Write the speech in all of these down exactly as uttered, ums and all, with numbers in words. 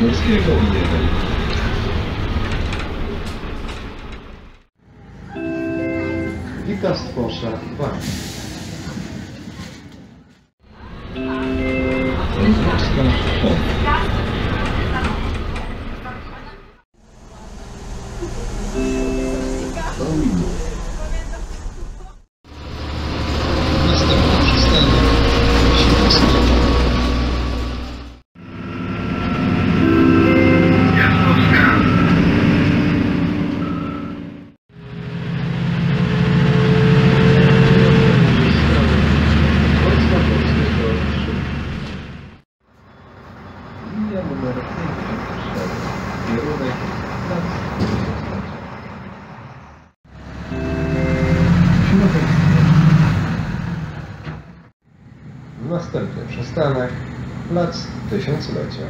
Sikorskiego jeden. Gitastwo szlak dwa. Gitastwo szlak dwa. Następna przystanek. Następny przystanek, plac Tysiąclecia.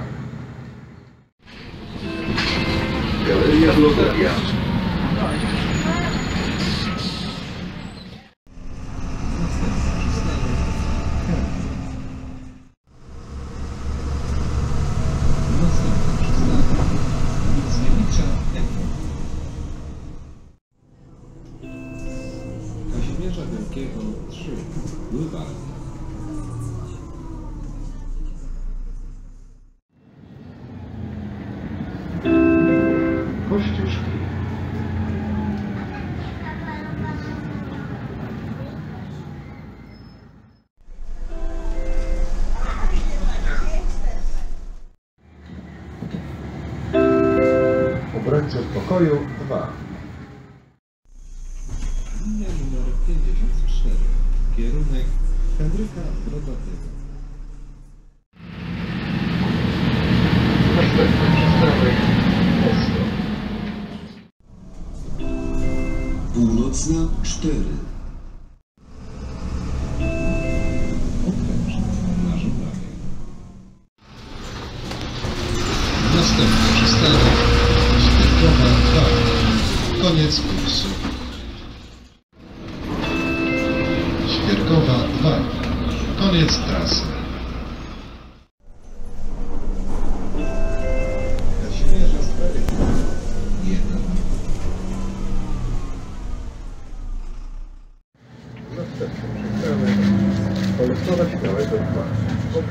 Galeria Loteria. Kazimierza Wielkiego trzy. Lubar. Kościuszki. Obrońców pokoju dwa. Linia numer pięćdziesiąt cztery. Kierunek Henryka Brodowego. Następny przystanek Oslo. Północna cztery. Okrężna na Żuławie. Następny przystanek Świerkowa dwa. Koniec kursu. Świerkowa dwa. Koniec trasy. Kaźmierza Sprawiedliwa jeden. Kolektora finałego dwa. OK.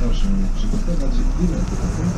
Proszę przygotować bilety.